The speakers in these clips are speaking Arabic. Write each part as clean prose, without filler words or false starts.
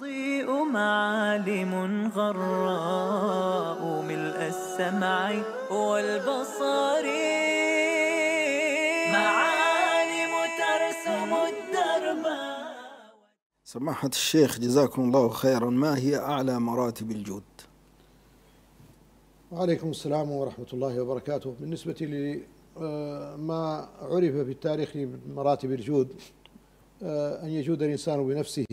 تضيء معالم غراء ملء السمع والبصر، معالم ترسم الدرب. سماحة الشيخ جزاكم الله خيرا، ما هي أعلى مراتب الجود؟ وعليكم السلام ورحمة الله وبركاته. بالنسبة لما عرف في التاريخ من مراتب الجود أن يجود الإنسان بنفسه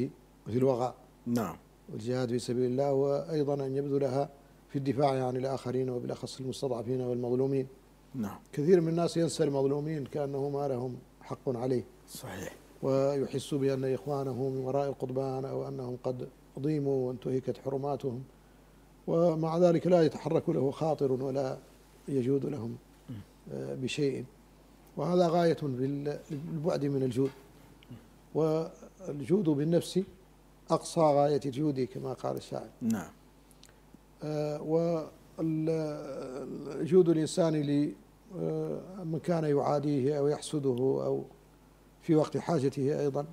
وفي الوغى، نعم، والجهاد في سبيل الله، وأيضا أن يبذلها في الدفاع عن الآخرين وبالأخص المستضعفين والمظلومين. نعم، كثير من الناس ينسى المظلومين كأنه ما لهم حق عليه، صحيح، ويحس بأن إخوانه من وراء القضبان أو أنهم قد ضيموا وانتهكت حرماتهم، ومع ذلك لا يتحرك له خاطر ولا يجود لهم بشيء، وهذا غاية بالبعد من الجود. والجود بالنفس أقصى غاية الجود كما قال الشاعر، نعم. والجود الإنسان لمن كان يعاديه أو يحسده أو في وقت حاجته أيضا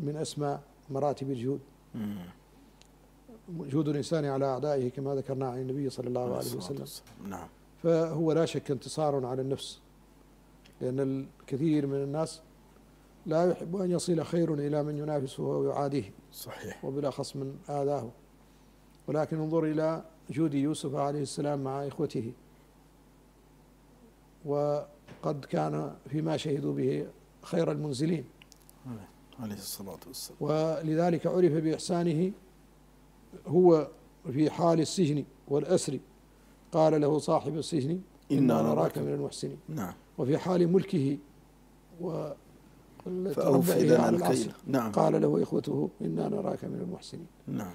من أسمى مراتب الجود. جود الإنسان على أعدائه كما ذكرنا عن النبي صلى الله عليه وسلم، نعم. فهو لا شك انتصار على النفس، لأن الكثير من الناس لا يحب أن يصل خير إلى من ينافسه ويعاديه، صحيح، وبالأخص من آذاه. ولكن انظر إلى جود يوسف عليه السلام مع إخوته، وقد كان فيما شهدوا به خير المنزلين عليه الصلاة والسلام، ولذلك عرف بإحسانه. هو في حال السجن والأسر قال له صاحب السجن إنا نراك من المحسنين، نعم. وفي حال ملكه و فأوف لنا الكيل، نعم، قال له إخوته إنا نراك من المحسنين، نعم.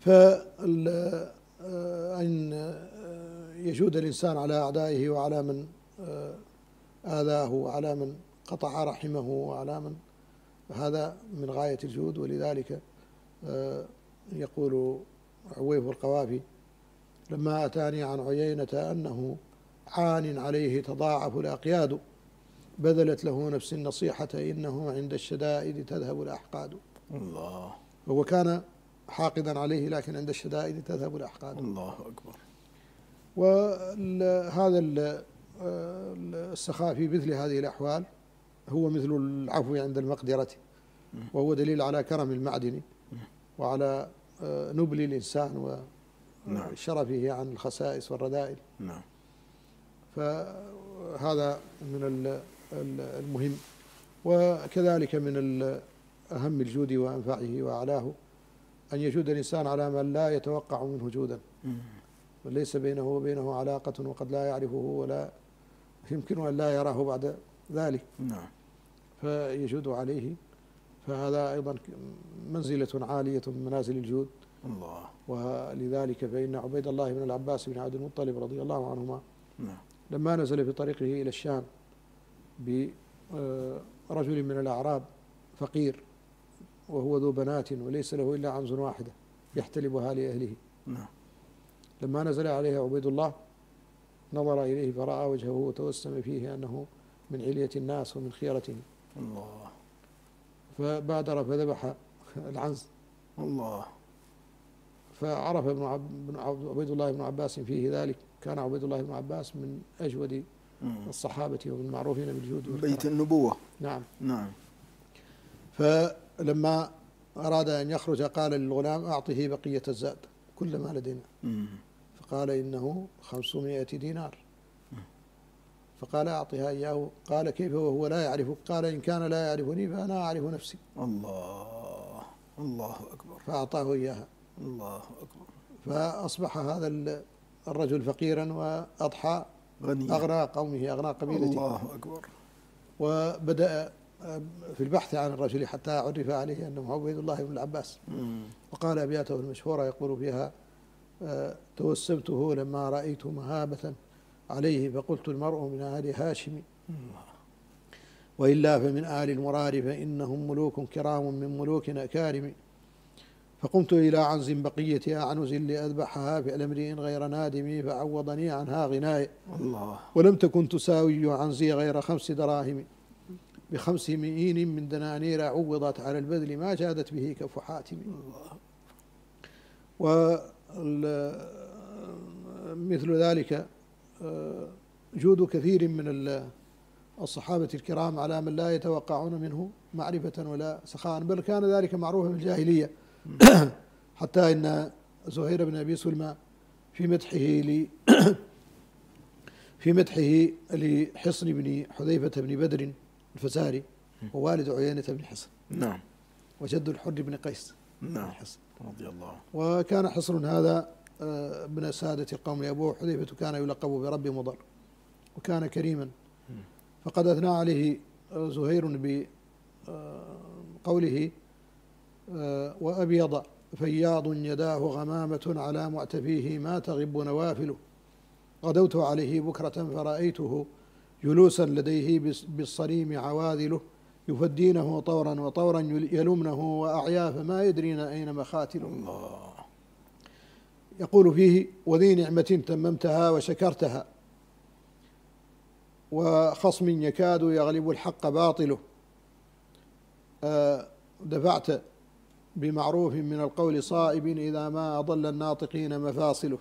فأن يجود الإنسان على أعدائه وعلى من آذاه وعلى من قطع رحمه وعلى من، هذا من غاية الجود. ولذلك يقول عويف القوافي لما أتاني عن عيينة أنه عان عليه تضاعف الأقياد، بذلت له نفس النصيحة إنه عند الشدائد تذهب الأحقاد. الله، هو كان حاقدا عليه لكن عند الشدائد تذهب الأحقاد. الله أكبر. وهذا السخاء في مثل هذه الأحوال هو مثل العفو عند المقدرة، وهو دليل على كرم المعدن وعلى نبل الإنسان وشرفه عن الخسائس والرذائل. نعم. فهذا من المهم، وكذلك من أهم الجود وأنفعه وأعلاه أن يجود الإنسان على من لا يتوقع منه جودا، وليس بينه وبينه علاقة وقد لا يعرفه ولا يمكن أن لا يراه بعد ذلك، فيجود عليه. فهذا أيضا منزلة عالية من منازل الجود. الله. ولذلك فإن عبيد الله بن العباس بن عبد المطلب رضي الله عنهما لما نزل في طريقه إلى الشام برجل من الأعراب فقير وهو ذو بنات وليس له إلا عنز واحدة يحتلبها لأهله، لما نزل عليه عبيد الله نظر إليه فرأى وجهه وتوسم فيه أنه من علية الناس ومن خيرتهم. الله. فبادر فذبح العنز. الله. فعرف عبيد الله بن عباس فيه ذلك، كان عبيد الله بن عباس من أجود الصحابة ومن المعروفين بالجود بيت النبوة، نعم، نعم. فلما أراد أن يخرج قال للغلام أعطه بقية الزاد كل ما لدينا، فقال إنه 500 دينار، فقال أعطها إياه، قال كيف وهو لا يعرفك؟ قال إن كان لا يعرفني فأنا أعرف نفسي. الله، الله أكبر. فأعطاه إياها. الله أكبر. فأصبح هذا الرجل فقيرا وأضحى أغنى قومه أغنى قبيلته. الله أكبر. وبدأ في البحث عن الرجل حتى عرف عليه أنه عبيد الله بن العباس، وقال أبياته المشهورة يقول فيها توسبته لما رأيت مهابة عليه فقلت المرء من آل هاشم وإلا فمن آل المرار فإنهم ملوك كرام من ملوكنا أكارم، فقمت إلى عنز بقية أعنز لأذبحها في الأمر إن غير نادمي فعوضني عنها غناي. الله. ولم تكن تساوي عنزي غير 5 دراهم ب5 مئين من دنانير عوضت على البذل ما جادت به كف حاتم. ومثل ذلك جود كثير من الصحابة الكرام على من لا يتوقعون منه معرفة ولا سخاء، بل كان ذلك معروفا في الجاهلية. حتى إن زهير بن أبي سلمى في مدحه لحصن بن حذيفة بن بدر الفزاري ووالد عيينة بن حصن، نعم، وجد الحر بن قيس، نعم، حصن رضي الله. وكان حصن هذا من سادة القوم، لأبوه حذيفة كان يلقب برب مضر، وكان كريما، فقد أثنى عليه زهير بقوله: وأبيض فياض يداه غمامة على معتفيه ما تغب نوافله، غدوت عليه بكرة فرأيته جلوسا لديه بالصريم عواذله، يفدينه طورا وطورا يلمنه وأعياف ما يدرين أين مخاتله. الله. يقول فيه: وذي نعمة تممتها وشكرتها، وخصم يكاد يغلب الحق باطله، دفعت بمعروف من القول صائب إذا ما أضل الناطقين مفاصله،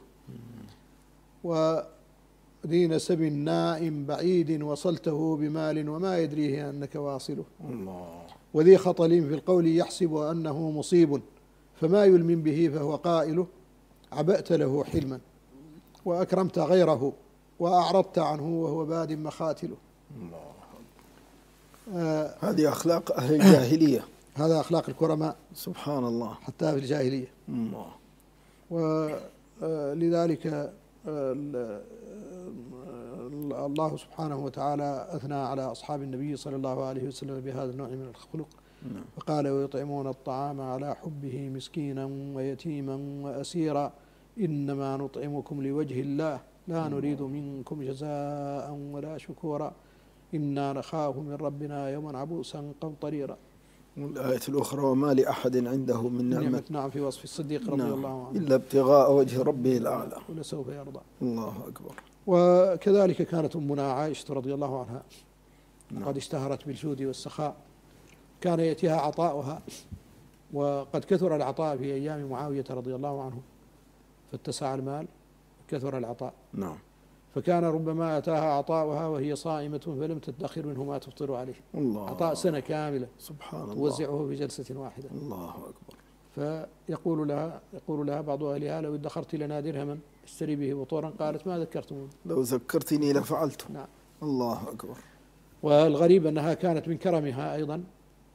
ودين سب نائم بعيد وصلته بمال وما يدريه أنك واصله. الله. وذي خطل في القول يحسب أنه مصيب، فما يلمن به فهو قائله، عبأت له حلما وأكرمت غيره وأعرضت عنه وهو باد مخاتله. الله. هذه أخلاق أهل الجاهلية. هذا أخلاق الكرماء سبحان الله حتى في الجاهلية. الله. ولذلك الله سبحانه وتعالى أثنى على أصحاب النبي صلى الله عليه وسلم بهذا النوع من الخلق، فقال: ويطعمون الطعام على حبه مسكينا ويتيما وأسيرا، إنما نطعمكم لوجه الله لا نريد منكم جزاء ولا شكورا، إنا نخاف من ربنا يوما عبوسا قمطريرا. والآية الأخرى: وما لأحد عنده من نعمة، نعم، في وصف الصديق رضي الله عنه، إلا ابتغاء وجه ربه الأعلى ولسوف يرضى. الله أكبر. وكذلك كانت أمنا عائشة رضي الله عنها قد اشتهرت بالجود والسخاء، كان يأتيها عطاؤها، وقد كثر العطاء في أيام معاوية رضي الله عنه، فاتسع المال كثر العطاء، نعم، فكان ربما أتاها عطاؤها وهي صائمة فلم تدخر منه ما تفطر عليه. الله. عطاء سنة كاملة سبحان الله توزعه في جلسة واحدة. الله أكبر. يقول لها بعض أهلها: لو ادخرت لنا درهما اشتري به وطورا، قالت: ما ذكرتموني، لو ذكرتني لفعلت. نعم. الله أكبر. والغريب أنها كانت من كرمها أيضا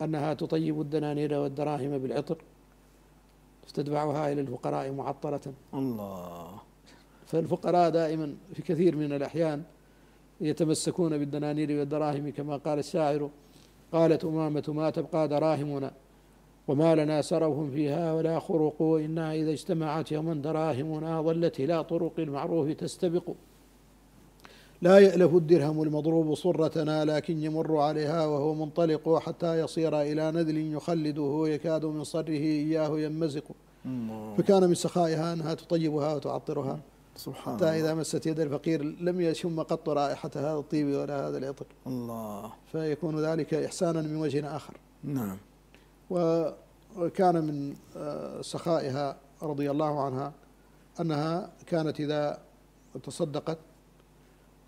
أنها تطيب الدنانير والدراهم بالعطر فتدفعها إلى الفقراء معطرة. الله. فالفقراء دائما في كثير من الأحيان يتمسكون بالدنانير والدراهم، كما قال الشاعر: قالت أمامة ما تبقى دراهمنا وما لنا سروهم فيها ولا خرق، إنها إذا اجتمعت يوما دراهمنا ظلت إلى طرق المعروف تستبق، لا يألف الدرهم المضروب صرتنا لكن يمر عليها وهو منطلق، حتى يصير إلى نذل يخلده يكاد من صره إياه يمزق. فكان من سخائها أنها تطيبها وتعطرها، سبحان حتى إذا مست يد الفقير لم يشم قط رائحة هذا الطيب ولا هذا العطر. الله. فيكون ذلك إحسانا من وجه آخر. نعم. وكان من سخائها رضي الله عنها أنها كانت إذا تصدقت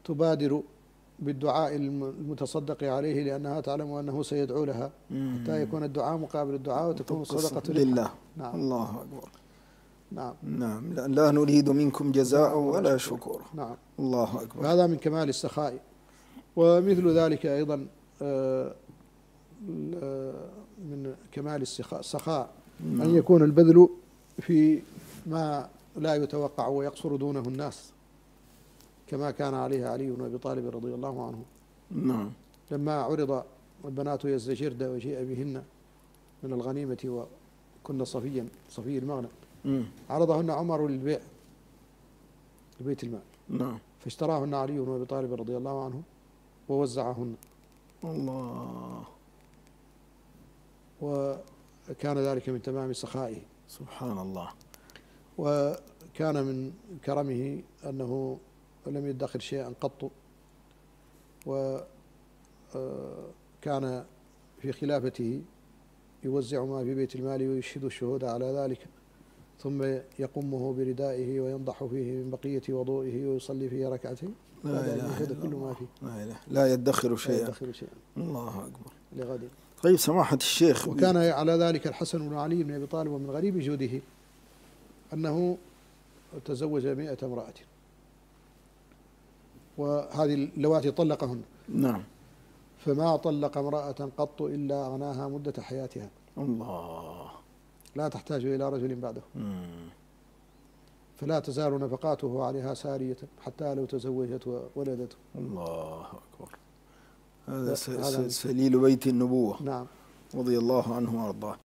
تبادر بالدعاء المتصدق عليه، لأنها تعلم أنه سيدعو لها، حتى يكون الدعاء مقابل الدعاء وتكون صدقة لله. نعم. الله أكبر. نعم. نعم، لا نريد منكم جزاء ولا شكور. نعم. الله أكبر. هذا من كمال السخاء. ومثل ذلك أيضا من كمال السخاء أن يكون البذل في ما لا يتوقع ويقصر دونه الناس، كما كان عليه علي بن أبي طالب رضي الله عنه. نعم. لما عرض البنات يزدجرد وجيء بهن من الغنيمة وكن صفي المغنم، عرضهن عمر للبيع لبيت المال، نعم، فاشتراهن علي بن أبي طالب رضي الله عنه ووزعهن. الله. وكان ذلك من تمام سخائه سبحان الله. وكان من كرمه أنه لم يدخر شيئا قط، وكان كان في خلافته يوزع ما في بيت المال ويشهد الشهود على ذلك، ثم يقمه بردائه وينضح فيه من بقية وضوئه ويصلي فيه ركعته. لا إله إلا كل ما فيه. لا يدخر شيئا. الله أكبر. لغد. طيب سماحة الشيخ، وكان على ذلك الحسن بن علي بن أبي طالب، ومن غريب جوده أنه تزوج 100 امرأة، وهذه اللواتي طلقهن. نعم. فما طلق امرأة قط إلا أغناها مدة حياتها. الله. لا تحتاج إلى رجل بعده. فلا تزال نفقاته عليها سارية حتى لو تزوجت وولدته. الله أكبر. هذا سليل بيت النبوة. نعم. رضي الله عنه وأرضاه.